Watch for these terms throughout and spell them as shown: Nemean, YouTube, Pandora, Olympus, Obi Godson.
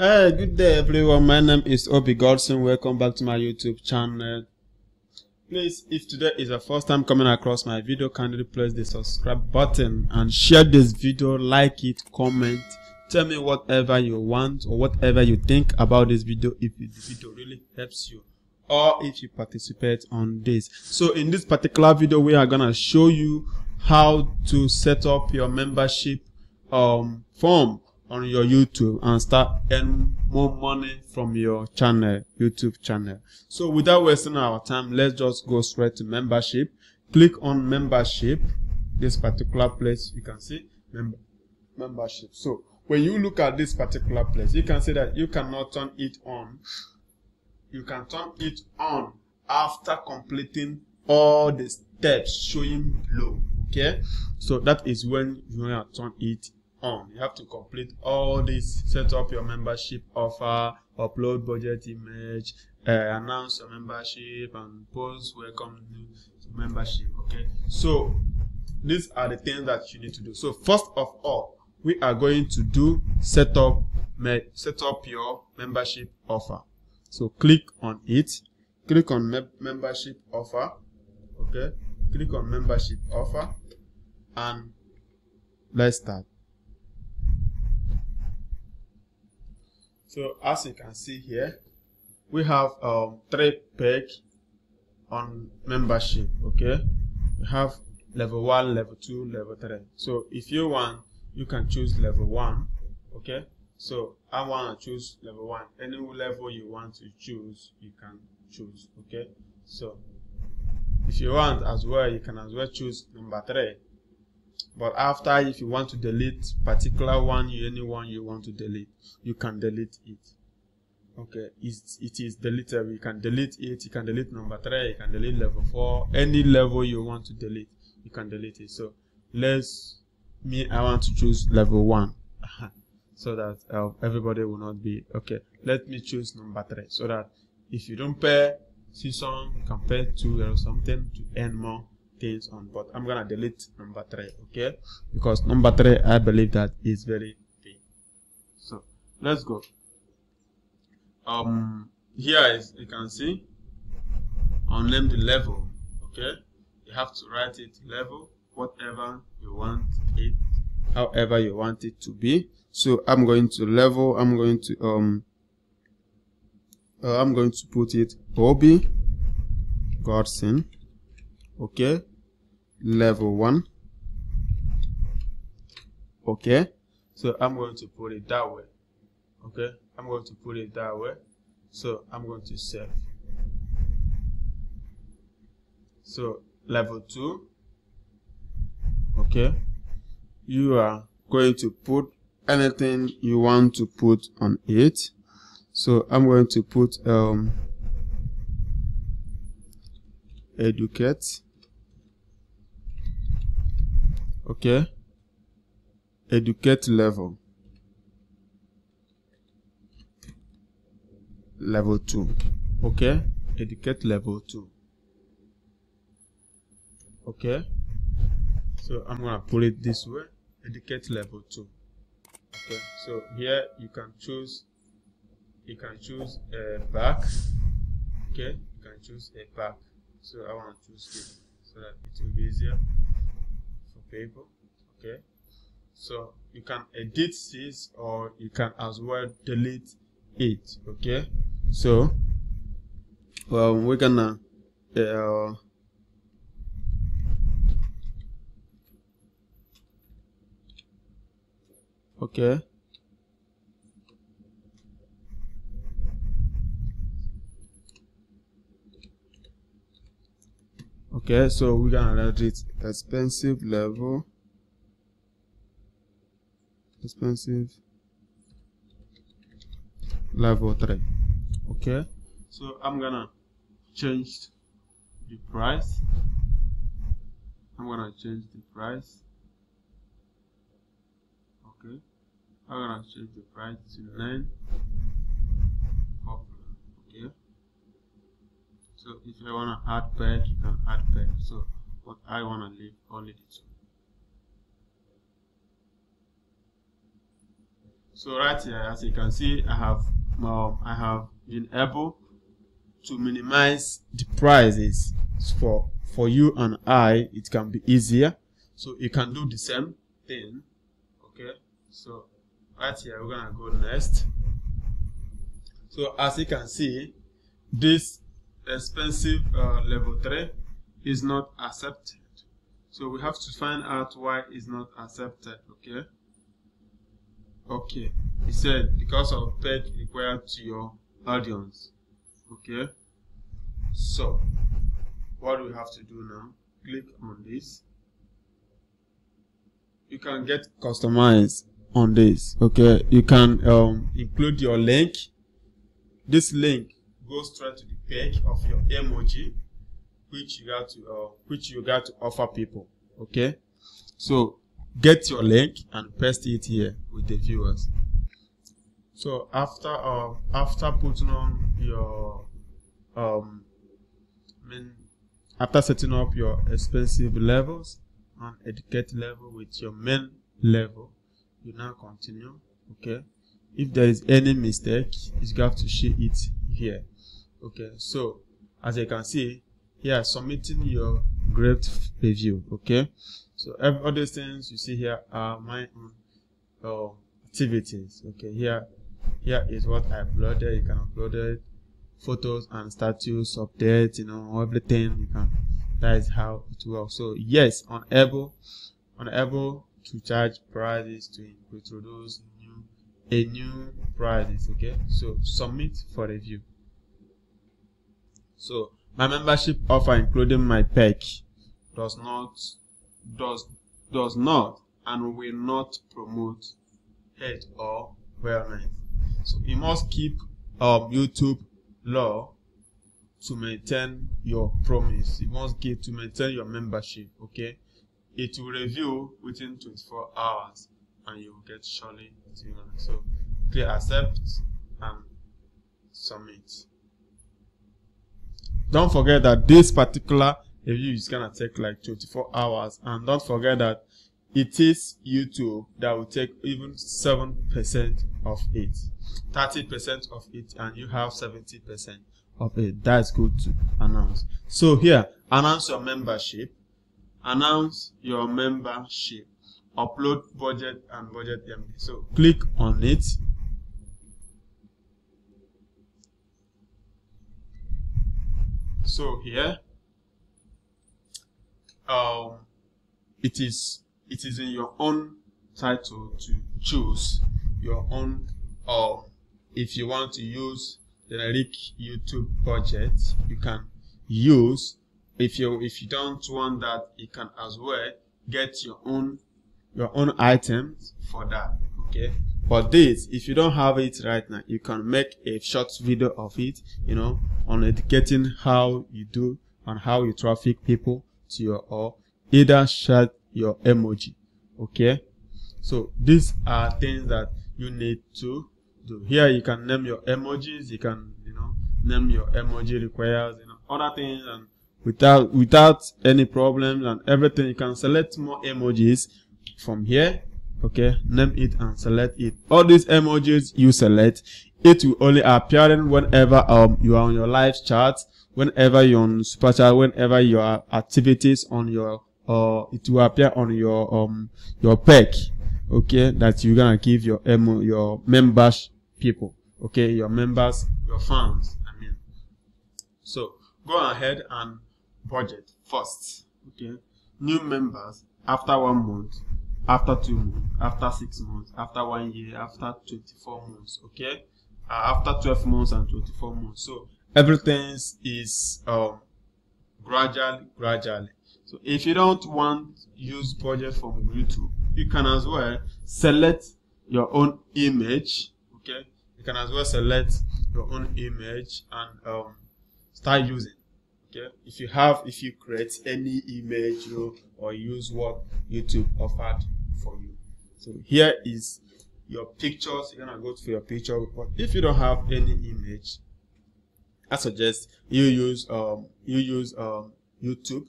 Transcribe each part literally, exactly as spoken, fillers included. Hey, good day everyone, my name is Obi Godson. Welcome back to my YouTube channel. Please, if today is your first time coming across my video, kindly press the subscribe button and share this video, like it, comment, tell me whatever you want or whatever you think about this video, if this video really helps you or if you participate on this. So in this particular video, we are gonna show you how to set up your membership um form on your YouTube and start earning more money from your channel, YouTube channel. So without wasting our time, let's just go straight to membership. Click on membership, this particular place. You can see member membership. So when you look at this particular place, you can see that you cannot turn it on. You can turn it on after completing all the steps showing below. Okay, so that is when you want to turn it on. You have to complete all this: set up your membership offer, upload budget image, uh, announce your membership, and post welcome to membership. Okay, so these are the things that you need to do. So first of all, we are going to do set up set up your membership offer. So click on it, click on me membership offer. Okay, click on membership offer and let's start. So as you can see here, we have um, three page on membership. Okay, we have level one, level two, level three. So if you want, you can choose level one. Okay, so I want to choose level one. Any level you want to choose, you can choose. Okay, so if you want as well, you can as well choose number three. But after, if you want to delete particular one, you any one you want to delete, you can delete it. Okay, it's, it is deleted. You can delete it. You can delete number three. You can delete level four. Any level you want to delete, you can delete it. So let's me. I want to choose level one, so that uh, everybody will not be okay. Let me choose number three, so that if you don't pay, see someone can pay two or something to earn more things on. But I'm gonna delete number three, okay, because number three I believe that is very big. So let's go. Um here is, you can see, unnamed level. Okay, you have to write it level whatever you want it, however you want it to be. So I'm going to level, I'm going to um uh, I'm going to put it Obi Godson. Okay, level one. Okay, so I'm going to put it that way. Okay, I'm going to put it that way. So I'm going to save. So level two. Okay, you are going to put anything you want to put on it. So I'm going to put um educate. Okay, educate level, level two. Okay, educate level two. Okay, so I'm gonna pull it this way, educate level two. Okay, so here you can choose, you can choose a back. Okay, you can choose a back. So I want to choose this so that it will be easier people. Okay, so you can edit this or you can as well delete it. Okay, so well, we're gonna uh, okay, okay, so we're gonna let it expensive level, expensive level three. Okay, so I'm gonna change the price. I'm gonna change the price. Okay, I'm gonna change the price to nine. So if I wanna add page, you can add page. So but I wanna leave only the two. So right here, as you can see, I have um, I have been able to minimize the prices for for you and I. It can be easier, so you can do the same thing. Okay, so right here we're gonna go next. So as you can see, this expensive uh, level three is not accepted. So we have to find out why it's not accepted. Okay. Okay. It said because of peg required to your audience. Okay. So what do we have to do now? Click on this. You can get customized on this. Okay. You can um, include your link. This link goes straight to the page of your emoji, which you got to uh, which you got to offer people. Okay, so get your link and paste it here with the viewers. So after uh, after putting on your um I mean after setting up your expensive levels and educate level with your main level, you now continue. Okay, if there is any mistake, you got to see it here. Okay, so as you can see, yeah, submitting your grade review. Okay, so every other things you see here are my own uh, activities. Okay, here here is what I uploaded. You can upload it, photos and status updates, you know, everything you can. That is how it works. So yes, unable unable to charge prices to introduce new a new prices. Okay, so submit for review. So my membership offer, including my pack, does not does does not and will not promote health or wellness. So you must keep um, YouTube law to maintain your promise. You must keep to maintain your membership. Okay, it will review within twenty-four hours, and you will get surely. So click accept and submit. Don't forget that this particular review is gonna take like twenty-four hours, and don't forget that it is YouTube that will take even seven percent of it, thirty percent of it, and you have seventy percent of it. That's good to announce. So here, announce your membership, announce your membership, upload budget and budget M D. So click on it. So here, um, it is it is in your own title to choose your own. Or if you want to use generic YouTube budget, you can use. If you if you don't want that, you can as well get your own your own items for that. Okay. But this, if you don't have it right now, you can make a short video of it, you know, on educating how you do and how you traffic people to your, or either share your emoji. Okay, so these are things that you need to do. Here you can name your emojis, you can, you know, name your emoji requires, you know, other things, and without without any problems and everything. You can select more emojis from here. Okay, name it and select it. All these emojis you select, it will only appear whenever um you are on your live chat, whenever you're on super chat, whenever your activities on your uh it will appear on your um your pack. Okay, that you're gonna give your emo your members people. Okay, your members, your fans, I mean. So go ahead and budget first. Okay, new members after one month. After two months, after six months, after one year, after twenty-four months, okay, uh, after twelve months and twenty-four months. So everything is um, gradually, gradually. So if you don't want use budget from YouTube, you can as well select your own image. Okay, you can as well select your own image and um, start using. Okay, if you have, if you create any image, you know, or use what YouTube offered for you. So here is your pictures. You're gonna go for your picture, but if you don't have any image, I suggest you use um you use um YouTube.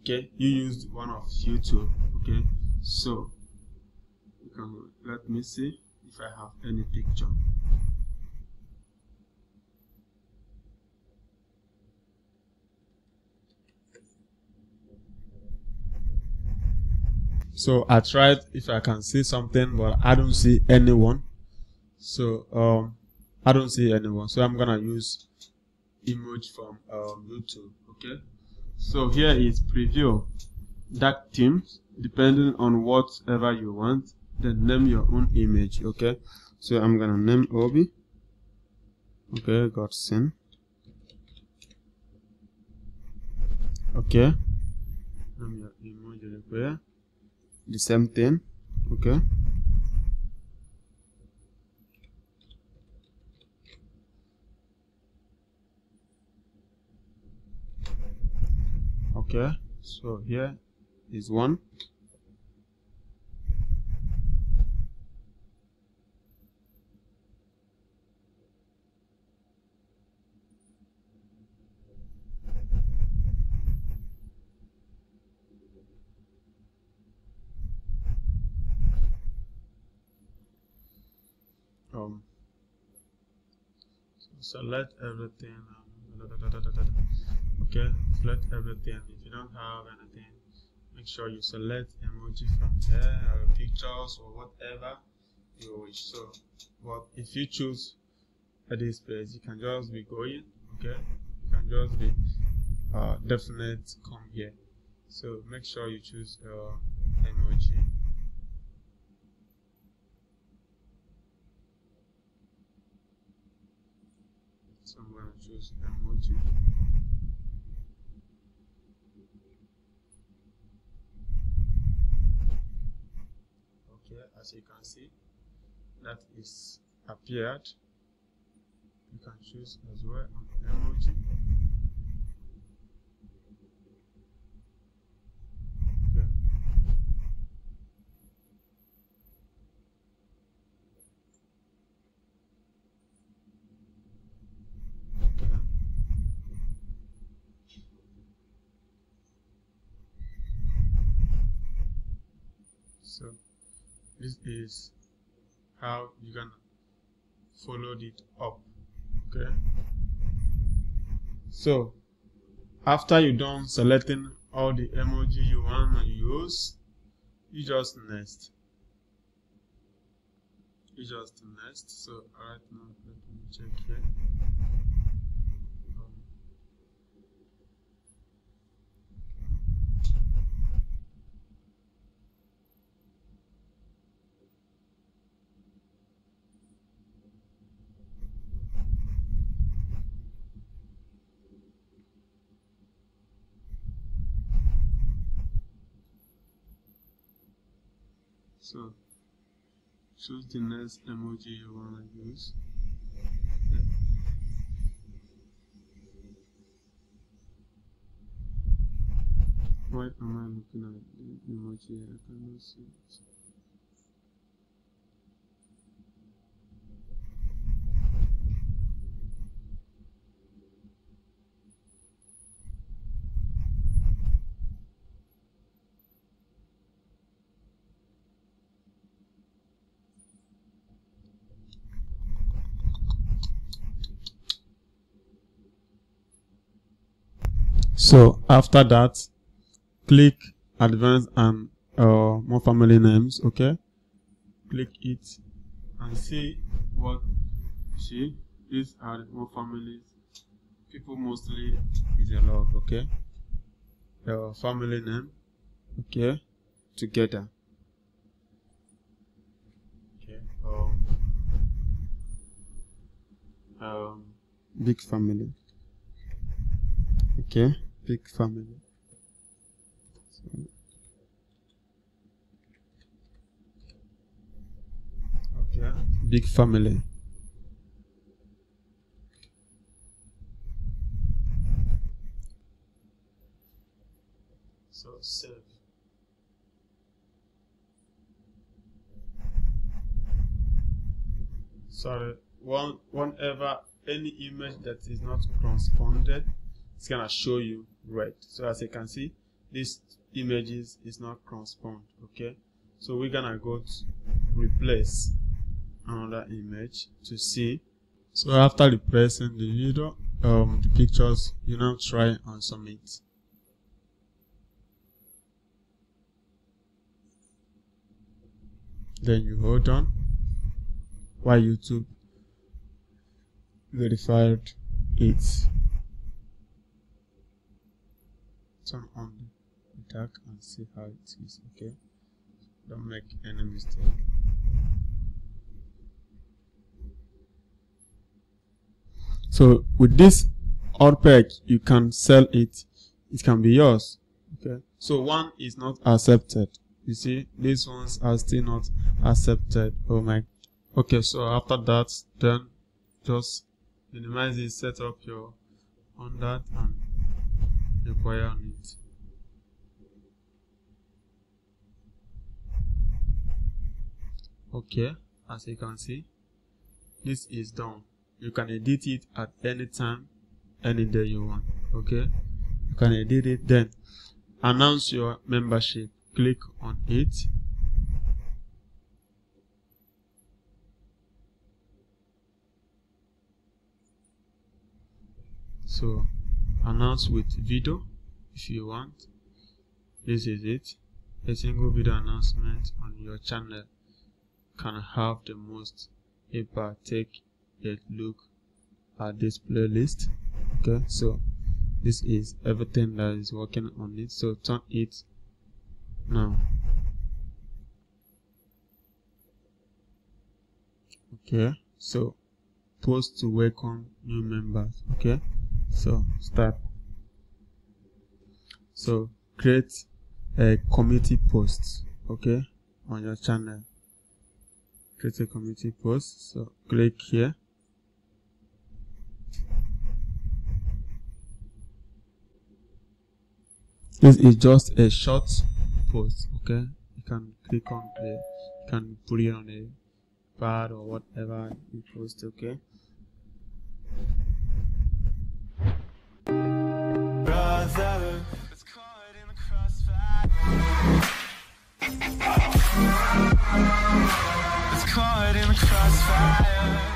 Okay, you use one of YouTube. Okay, so you can, let me see if I have any picture. So I tried if I can see something, but I don't see anyone. So um, I don't see anyone. So I'm gonna use image from um, YouTube. Okay. So here is preview. Dark themes, depending on whatever you want. Then name your own image. Okay. So I'm gonna name Obi. Okay, Godson. Okay. Name your image anywhere. The same thing, okay. Okay, so here is one. Um, so select everything. Um, da, da, da, da, da, da. Okay, select everything. If you don't have anything, make sure you select emoji from there, or pictures, or whatever you wish. So, but if you choose at this page, you can just be going. Okay, you can just be uh, definite. Come here. So make sure you choose your uh, emoji. So I'm going to choose emoji. Okay, as you can see, that is appeared. You can choose as well an emoji. Okay. So this is how you can follow it up. Okay. So after you done selecting all the emoji you want to use, you just next. You just next. So alright, now let me check here. So choose the next emoji you wanna use. Yeah. Why am I looking at the emoji? I cannot see it. So after that, click advanced and uh, more family names. Okay, click it and see what see. These are more families. People mostly is a lot. Okay, your family name. Okay, together. Okay. Um. Um. Big family. Okay. Big family. So. Okay. Big family. So save. Sorry. One. Whenever any image that is not corresponded, it's gonna show you. Right, so as you can see, these images is not correspond. Okay, so we're gonna go to replace another image to see. So after depressing the video, um, the pictures, you now try and submit. Then you hold on while YouTube verified it. Turn on the dark and see how it is. Okay, don't make any mistake. So with this outpack, you can sell it. It can be yours. Okay. So one is not accepted. You see, these ones are still not accepted. Oh my. Okay. So after that, then just minimize it. Set up your on that and require on it. Okay. As you can see, this is done. You can edit it at any time, any day you want. Okay, you can edit it. Then announce your membership, click on it. So announce with video if you want. This is it. A single video announcement on your channel can have the most impact. Take a look at this playlist. Okay, so this is everything that is working on it. So turn it now. Okay, so post to welcome new members. Okay, so start. So create a community post. Okay, on your channel, create a community post. So click here. This is just a short post. Okay, you can click on the, you can put it on a pad or whatever you post. Okay, brother, it's caught in the crossfire. It's caught in the crossfire.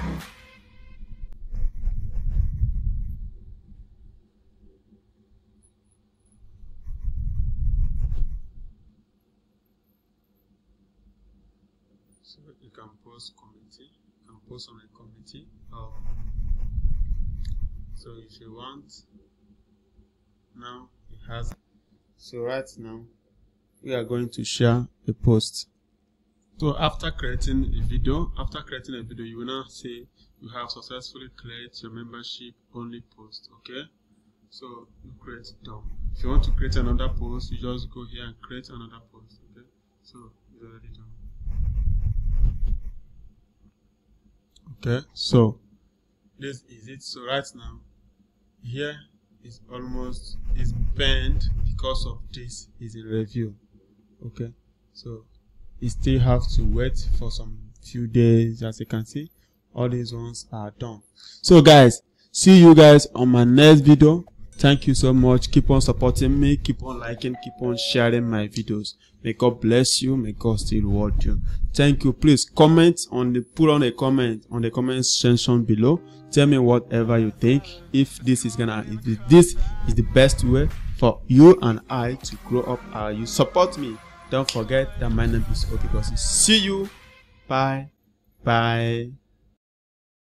So you can post community, you can post on a community. Um, so if you want, now it has. So right now, we are going to share a post. So after creating a video, after creating a video, you will now say you have successfully created your membership only post. Okay, so you create done. If you want to create another post, you just go here and create another post. Okay, so it's already done. Okay, so this is it. So right now, here is almost is banned because of this is in review. Okay, so you still have to wait for some few days. As you can see, all these ones are done. So guys, see you guys on my next video. Thank you so much. Keep on supporting me, keep on liking, keep on sharing my videos. May God bless you, may God still reward you. Thank you. Please comment on the put on a comment on the comment section below. Tell me whatever you think, if this is gonna if this is the best way for you and I to grow up. Are you support me? Don't forget that my name is Obi Godson. See you. Bye bye.